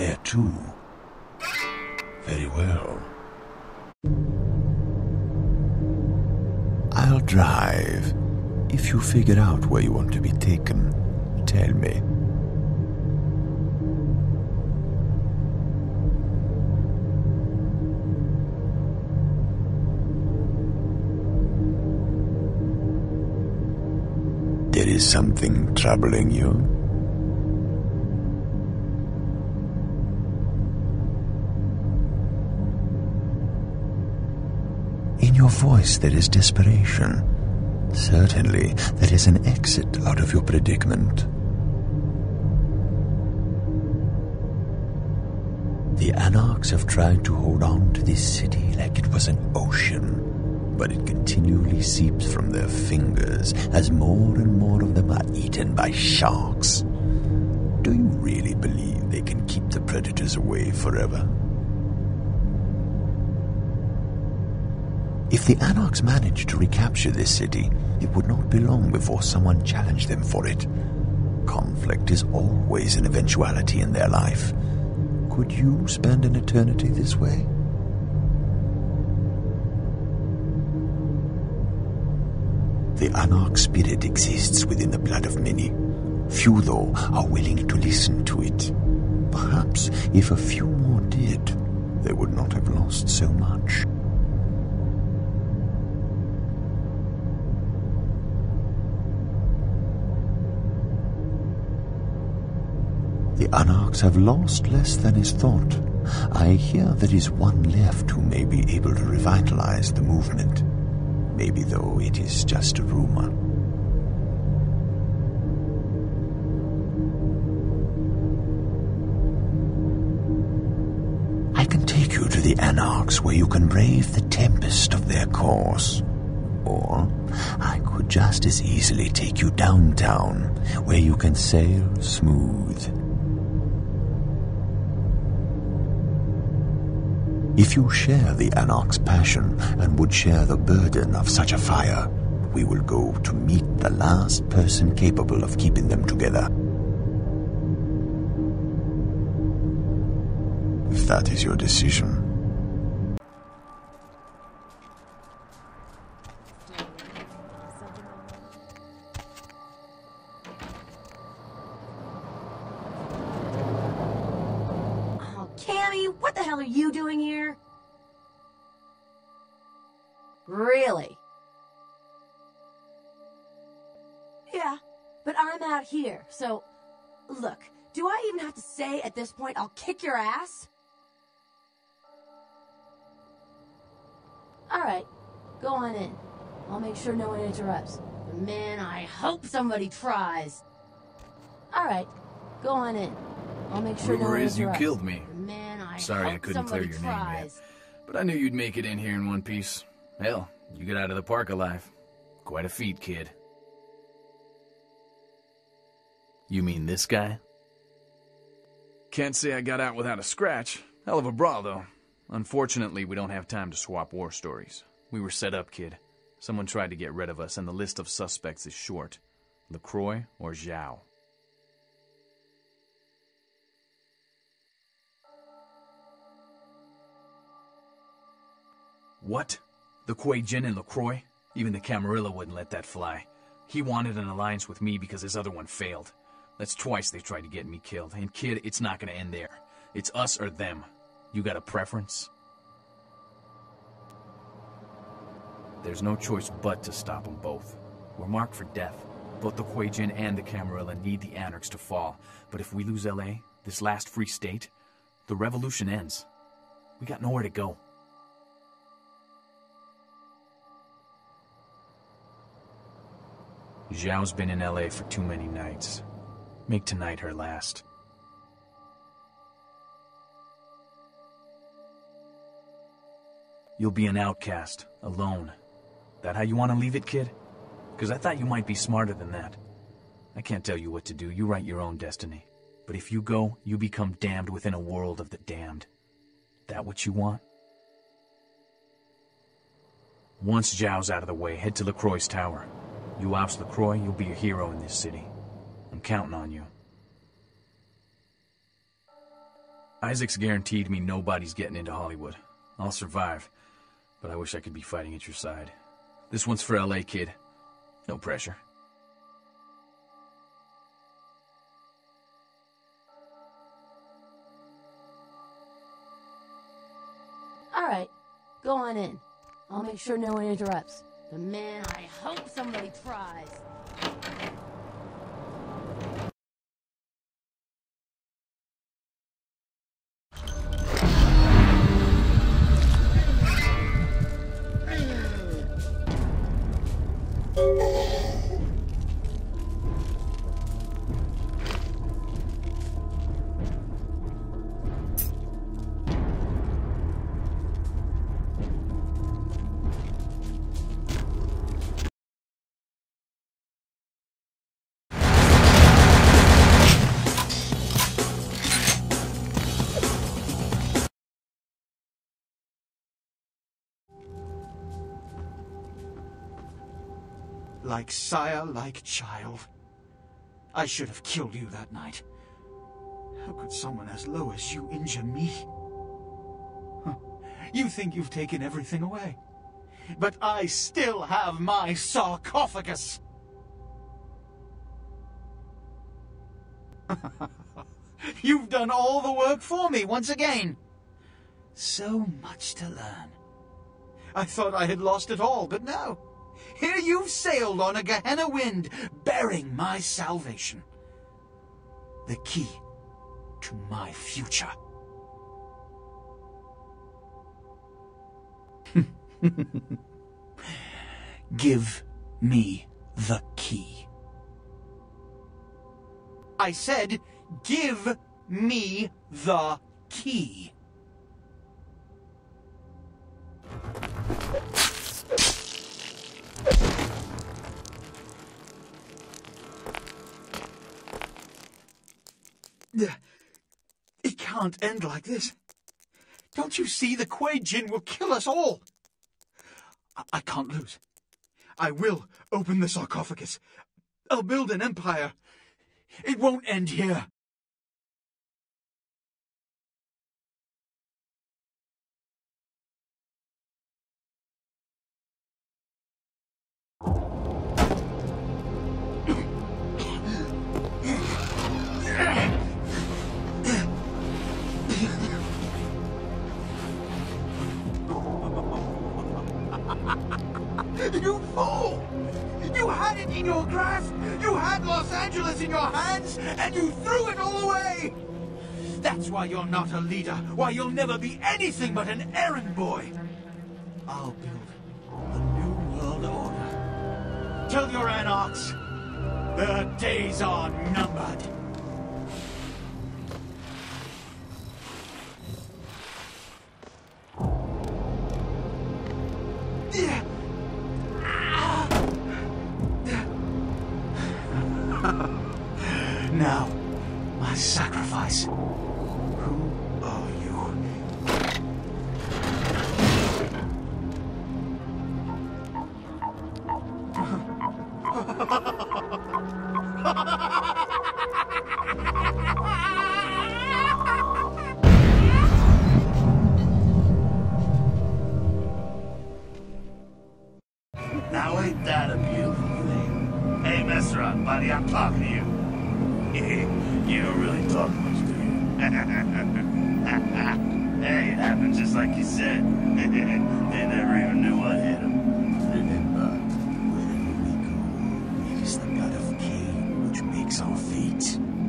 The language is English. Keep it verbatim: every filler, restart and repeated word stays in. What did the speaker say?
there too. Very well. I'll drive. If you figure out where you want to be taken, tell me. There is something troubling you? In your voice there is desperation. Certainly, there is an exit out of your predicament. The Anarchs have tried to hold on to this city like it was an ocean, but it continually seeps from their fingers as more and more of them are eaten by sharks. Do you really believe they can keep the predators away forever? If the Anarchs managed to recapture this city, it would not be long before someone challenged them for it. Conflict is always an eventuality in their life. Could you spend an eternity this way? The Anarch spirit exists within the blood of many. Few, though, are willing to listen to it. Perhaps if a few more did, they would not have lost so much. The Anarchs have lost less than is thought. I hear there is one left who may be able to revitalize the movement. Maybe, though, it is just a rumor. I can take you to the Anarchs where you can brave the tempest of their course. Or I could just as easily take you downtown where you can sail smooth. If you share the Anarch's passion and would share the burden of such a fire, we will go to meet the last person capable of keeping them together. If that is your decision. What the hell are you doing here? Really? Yeah, but I'm out here, so... Look, do I even have to say at this point I'll kick your ass? Alright, go on in. I'll make sure no one interrupts. Man, I hope somebody tries. Alright, go on in. I'll make sure Rumor no is you killed me. Man, I Sorry I couldn't clear your tries. name yet, but I knew you'd make it in here in one piece. Hell, you get out of the park alive. Quite a feat, kid. You mean this guy? Can't say I got out without a scratch. Hell of a brawl, though. Unfortunately, we don't have time to swap war stories. We were set up, kid. Someone tried to get rid of us, and the list of suspects is short. LaCroix or Zhao. What? The Kuei-jin and LaCroix? Even the Camarilla wouldn't let that fly. He wanted an alliance with me because his other one failed. That's twice they tried to get me killed. And kid, it's not gonna end there. It's us or them. You got a preference? There's no choice but to stop them both. We're marked for death. Both the Kuei-jin and the Camarilla need the Anarchs to fall. But if we lose L A, this last free state, the revolution ends. We got nowhere to go. Zhao's been in L A for too many nights. Make tonight her last. You'll be an outcast, alone. That how you want to leave it, kid? Because I thought you might be smarter than that. I can't tell you what to do. You write your own destiny. But if you go, you become damned within a world of the damned. That what you want? Once Zhao's out of the way, head to LaCroix's tower. You oust LaCroix, you'll be a hero in this city. I'm counting on you. Isaac's guaranteed me nobody's getting into Hollywood. I'll survive, but I wish I could be fighting at your side. This one's for L A, kid. No pressure. All right, go on in. I'll make sure no one interrupts. But man, I hope somebody tries. Like sire, like child. I should have killed you that night. How could someone as low as you injure me? Huh. You think you've taken everything away. But I still have my sarcophagus! You've done all the work for me once again. So much to learn. I thought I had lost it all, but no. Here you've sailed on a Gehenna wind, bearing my salvation. The key to my future. Give me the key. I said, give me the key. It can't end like this. Don't you see? The Kuei-jin will kill us all. I, I can't lose. I will open the sarcophagus. I'll build an empire. It won't end here. You fool! You had it in your grasp! You had Los Angeles in your hands, and you threw it all away! That's why you're not a leader, why you'll never be anything but an errand boy! I'll build the new world order. Tell your Anarchs, their days are numbered. Now, my sacrifice. Who are you? Now ain't that a beautiful thing? Hey, mess around, buddy, I'm talking to you. You don't really talk much, do you? Hey, it happened just like you said. They never even knew what hit them. Remember, we're the only god, he is the god of Cain, which makes our fate.